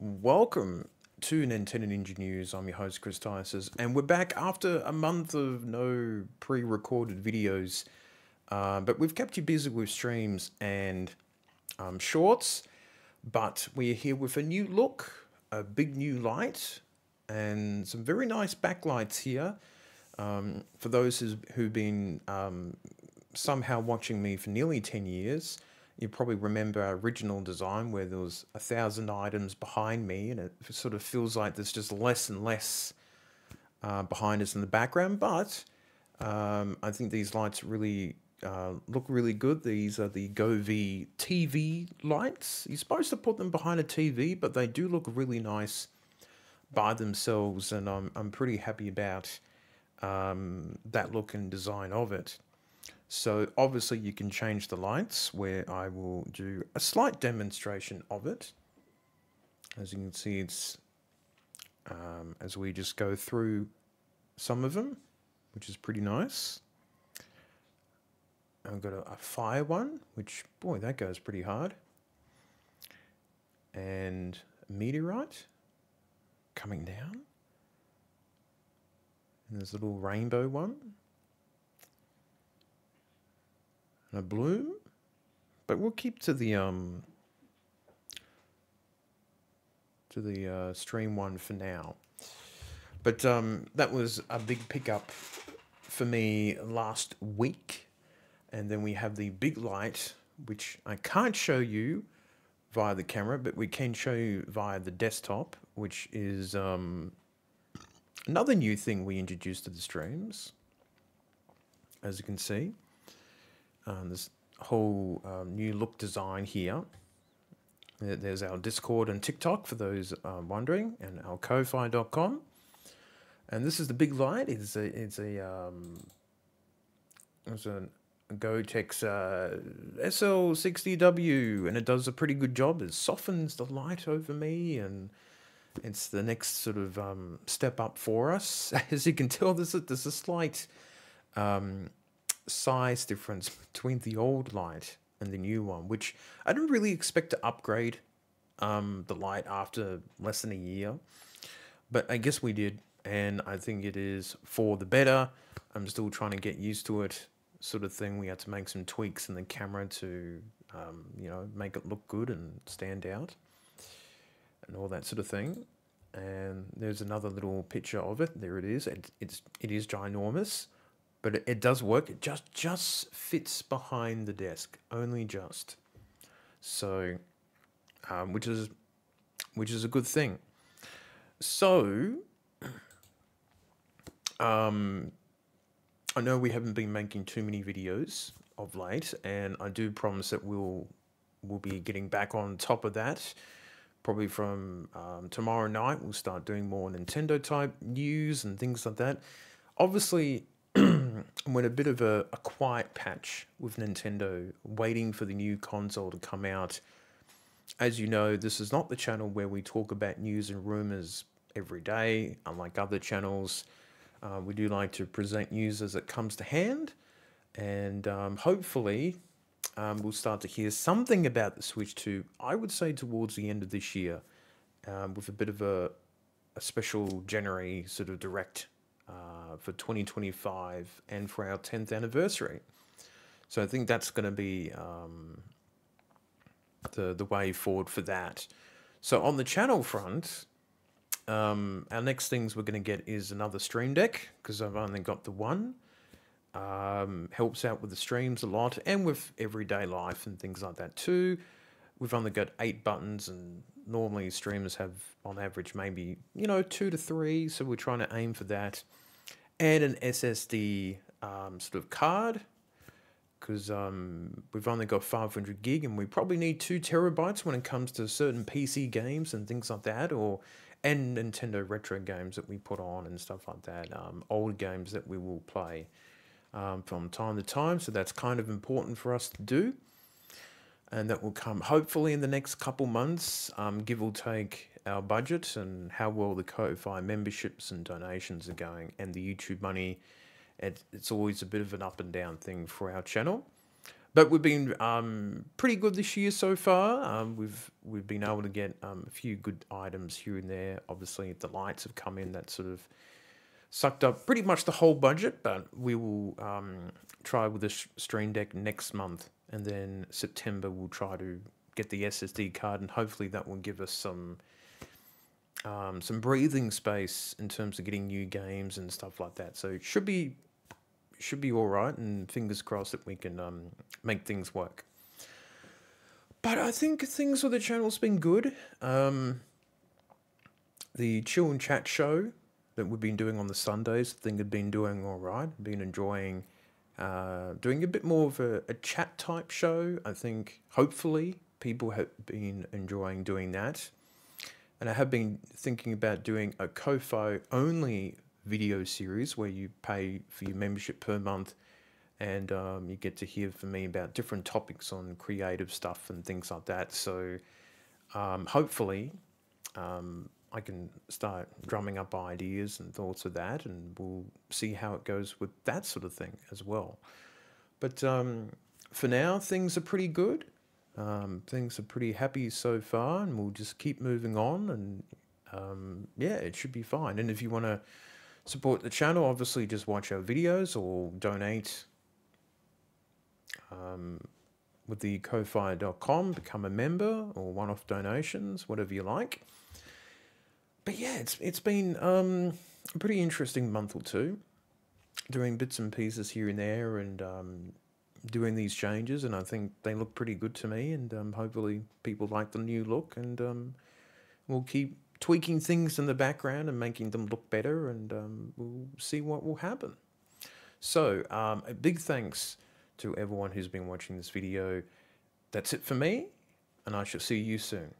Welcome to Nintendo Ninja News. I'm your host, Chris Tiasis, and we're back after a month of no pre-recorded videos, but we've kept you busy with streams and shorts, but we're here with a new look, a big new light, and some very nice backlights here. For those who've been somehow watching me for nearly 10 years, you probably remember our original design where there was 1,000 items behind me, and it sort of feels like there's just less and less behind us in the background. But I think these lights really look really good. These are the Govee TV lights. You're supposed to put them behind a TV, but they do look really nice by themselves, and I'm pretty happy about that look and design of it. So obviously you can change the lights, where I will do a slight demonstration of it. As you can see, it's as we just go through some of them, which is pretty nice. I've got a fire one, which, boy, that goes pretty hard. And a meteorite coming down. And there's a little rainbow one. A bloom, but we'll keep to the stream one for now. But that was a big pickup for me last week, and then we have the big light, which I can't show you via the camera, but we can show you via the desktop, which is another new thing we introduced to the streams, as you can see. This whole new look design here. There's our Discord and TikTok for those wondering, and our ko-fi.com. And this is the big light. It's a GoTex SL60W, and it does a pretty good job. It softens the light over me, and it's the next sort of step up for us. As you can tell, there's a slight size difference between the old light and the new one, which I didn't really expect to upgrade the light after less than a year, but I guess we did, and I think it is for the better. I'm still trying to get used to it, sort of thing. We had to make some tweaks in the camera to you know, make it look good and stand out and all that sort of thing. And there's another little picture of it. There it is. It is ginormous. But it does work. It just fits behind the desk, only just. So, which is a good thing. So, I know we haven't been making too many videos of late, and I do promise that we'll be getting back on top of that. Probably from tomorrow night, we'll start doing more Nintendo type news and things like that. Obviously. I'm in a bit of a quiet patch with Nintendo, waiting for the new console to come out. As you know, this is not the channel where we talk about news and rumors every day, unlike other channels. We do like to present news as it comes to hand, and hopefully we'll start to hear something about the Switch 2, I would say towards the end of this year, with a bit of a special January sort of direct for 2025 and for our 10th anniversary. So I think that's going to be the way forward for that. So on the channel front, our next things we're going to get is another Stream Deck, because I've only got the one. Helps out with the streams a lot and with everyday life and things like that too. We've only got 8 buttons, and normally streamers have, on average, maybe, you know, 2 to 3. So we're trying to aim for that. And an SSD sort of card, because we've only got 500 gig, and we probably need 2 terabytes when it comes to certain PC games and things like that, and Nintendo retro games that we put on and stuff like that, old games that we will play from time to time. So that's kind of important for us to do. And that will come hopefully in the next couple months, give or take our budget and how well the ko-fi memberships and donations are going, and the YouTube money. It's always a bit of an up and down thing for our channel. But we've been pretty good this year so far. We've been able to get a few good items here and there. Obviously, if the lights have come in, that sort of sucked up pretty much the whole budget. But we will try with the Stream Deck next month, and then September we'll try to get the SSD card, and hopefully that will give us some breathing space in terms of getting new games and stuff like that. So it should be all right, and fingers crossed that we can make things work. But I think things with the channel's been good. The chill and chat show that we've been doing on the Sundays, I think I've been doing all right. I've been enjoying doing a bit more of a chat type show. I think hopefully people have been enjoying doing that. And I have been thinking about doing a ko-fi only video series where you pay for your membership per month, and you get to hear from me about different topics on creative stuff and things like that. So hopefully I can start drumming up ideas and thoughts of that, and we'll see how it goes with that sort of thing as well. But for now, things are pretty good. Things are pretty happy so far, and we'll just keep moving on, and yeah, it should be fine. And if you want to support the channel, obviously just watch our videos or donate with the ko-fi.com, become a member, or one-off donations, whatever you like. But yeah, it's been a pretty interesting month or two, doing bits and pieces here and there, and doing these changes, and I think they look pretty good to me, and hopefully people like the new look, and we'll keep tweaking things in the background and making them look better, and we'll see what will happen. So a big thanks to everyone who's been watching this video. That's it for me, and I shall see you soon.